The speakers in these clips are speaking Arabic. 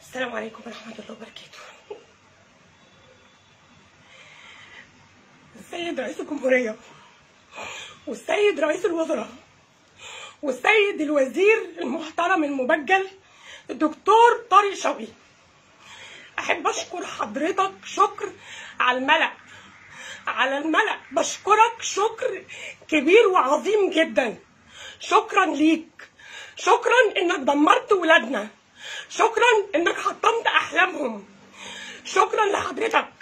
السلام عليكم ورحمة الله وبركاته. السيد رئيس الجمهورية والسيد رئيس الوزراء والسيد الوزير المحترم المبجل الدكتور طارق شوقي، أحب أشكر حضرتك شكر على الملأ، بشكرك شكر كبير وعظيم جدا. شكرا ليك، شكرا إنك دمرت ولادنا، شكرا إنك حطمت أحلامهم، شكرا لحضرتك.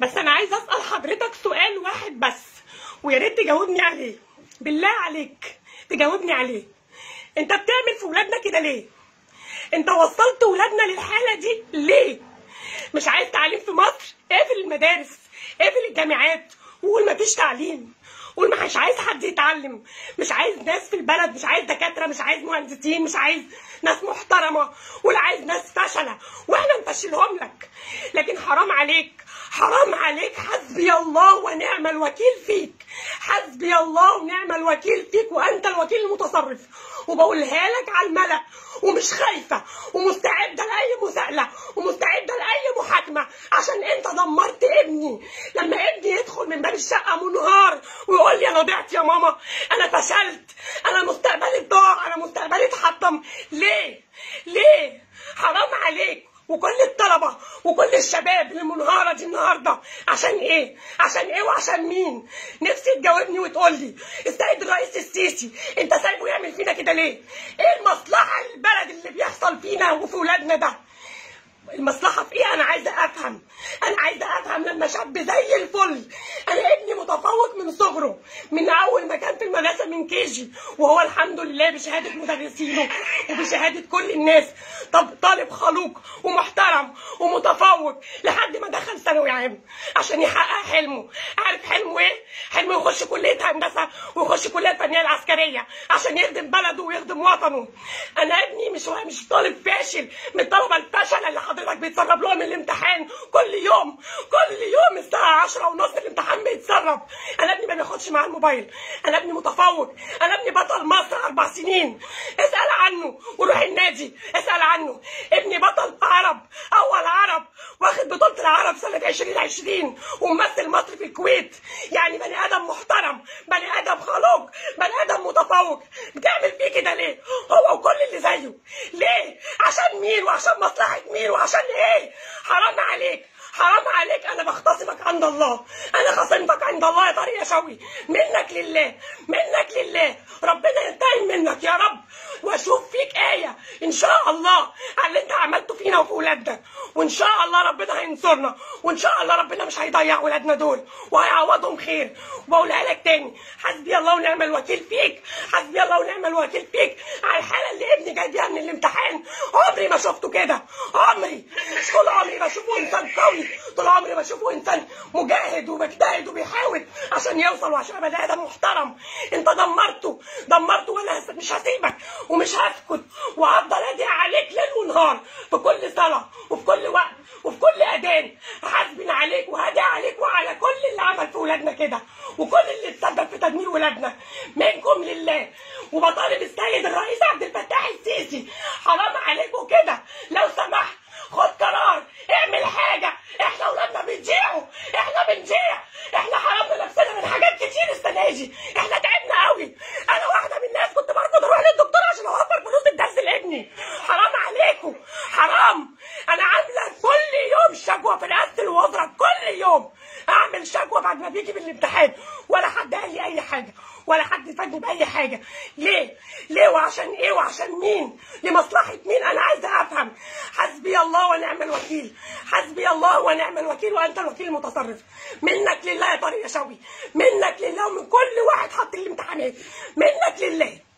بس أنا عايز أسأل حضرتك سؤال واحد بس، ويا ريت تجاوبني عليه، بالله عليك تجاوبني عليه. أنت بتعمل في ولادنا كده ليه؟ أنت وصلت ولادنا للحالة دي ليه؟ مش عايز تعليم في مصر؟ اقفل المدارس، اقفل الجامعات، وقول مفيش تعليم، قول مش عايز حد يتعلم، مش عايز ناس في البلد، مش عايز دكاترة، مش عايز مهندسين، مش عايز ناس محترمة، ولا عايز ناس فشلة، واحنا نفشلهم لك. لكن حرام عليك، حرام عليك. حسبي الله ونعم الوكيل فيك، حسبي الله ونعم الوكيل فيك، وأنت الوكيل المتصرف. وبقولها لك على الملأ، ومش خايفة، ومستعدة لأي مساءلة، ومستعدة لأي محاكمة، عشان أنت دمرت ابني. لما ابني يدخل من باب الشقة منهار ويقول لي أنا ضعت يا ماما، أنا فشلت، أنا مستقبلي ضاع، أنا مستقبلي اتحطم، ليه؟ ليه؟ حرام عليك. وكل الطلبة وكل الشباب المنهارة دي النهاردة عشان ايه؟ عشان ايه وعشان مين؟ نفسي تجاوبني وتقول لي السيد الرئيس السيسي انت سايبه يعمل فينا كده ليه؟ ايه المصلحة البلد اللي بيحصل فينا وفي ولادنا ده؟ المصلحة في ايه؟ انا عايزة افهم، انا عايزة افهم. لما شاب زي الفل، انا ابني متفوق من صغره، من اول ما كان في المدرسة من كيجي، وهو الحمد لله بشهادة مدرسينه وبشهادة كل الناس طالب خلوق ومحترم ومتفوق، لحد ما دخل ثانوي عام عشان يحقق حلمه. عارف حلمه ايه؟ حلمه يخش كلية هندسة ويخش كلية الفنية العسكرية عشان يخدم بلده ويخدم وطنه. انا ابني مش طالب فاشل من الطلبة الفاشلة اللي حضرتك بيتسرب لهم الامتحان كل يوم، كل يوم الساعة 10:30 الامتحان بيتسرب. انا ابني ما بياخدش معاه الموبايل، انا ابني متفوق، انا ابني بطل مصر 4 سنين، اسأل عنه وروح النادي اسأل عنه. ابني بطل عرب، اول عرب، واخد بطولة العرب سنة 2020، وممثل مصر في الكويت. يعني بني ادم محترم، بني ادم خلوق، بني ادم متفوق. بتعمل فيه كده ليه؟ هو وكل اللي زيه ليه؟ عشان مين وعشان مصلحة مين وعشان ايه؟ حرام عليك، حرام عليك. انا بختصمك عند الله، انا خصمتك عند الله يا طارق شوقي، منك لله، منك لله. ربنا ينتقم منك يا رب، واشوف فيك آية ان شاء الله على اللي انت عملته فينا وفي ولادنا، وان شاء الله ربنا هينصرنا، وان شاء الله ربنا مش هيضيع ولادنا دول وهيعوضهم خير. وبقولها لك تاني، حسبي الله ونعم الوكيل فيك، حسبي الله ونعم الوكيل فيك على الحالة اللي ابني جاي بيها من الامتحان. عمري ما شفته كده، عمري، طول عمري بشوفه انسان قوي، طول عمري بشوفه انسان مجاهد وبيجتهد وبيحاول عشان يوصل وعشان يبقى بني آدم محترم. انت دمرته، دمرته، وانا مش هسيبك ومش هسكت، وهفضل ادعي عليك ليل ونهار في كل صلاه وفي كل وقت وفي كل اذان. هحاسبن عليك وهدعي عليك وعلى كل اللي عمل في ولادنا كده، وكل اللي اتسبب في تدمير ولادنا، منكم لله. وبطالب السيد الرئيس عبد الفتاح السيسي، حرام عليكم كده، لو سمحت خد قرار، اعمل حاجه. احنا ولادنا بيضيعوا، احنا بنضيع، احنا حرمنا نفسنا من حاجات كتير السنه دي، احنا تعبنا قوي. انا واحده من الناس كنت برفض اروح للدكتور عشان اوفر فلوس الدرس لابني. حرام عليكم، حرام. انا عامله كل يوم شكوى في رئاسه الوزراء، كل يوم اعمل شكوى بعد ما بيجي من الامتحان، ولا حد قال لي اي حاجه، ولا حد يفادني باي حاجه. ليه؟ ليه وعشان ايه وعشان مين؟ لمصلحه مين؟ انا عايزه افهم. حسبي الله ونعم الوكيل، حسبي الله ونعم الوكيل، وانت الوكيل المتصرف. منك لله يا طارق شوقي، منك لله، ومن كل واحد حط الامتحانات، منك لله.